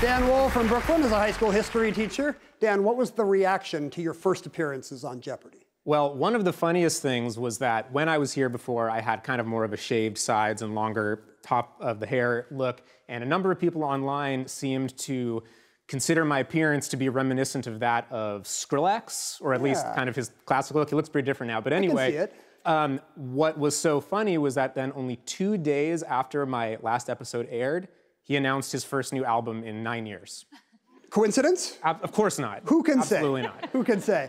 Dan Wool from Brooklyn is a high school history teacher. Dan, what was the reaction to your first appearances on Jeopardy! Well, one of the funniest things was that when I was here before, I had kind of more of a shaved sides and longer top of the hair look, and a number of people online seemed to consider my appearance to be reminiscent of that of Skrillex, or at least kind of his classic look. He looks pretty different now, but anyway, I can see it. What was so funny was that then only 2 days after my last episode aired, he announced his first new album in 9 years. Coincidence? Of course not. Who can say? Absolutely not. Who can say?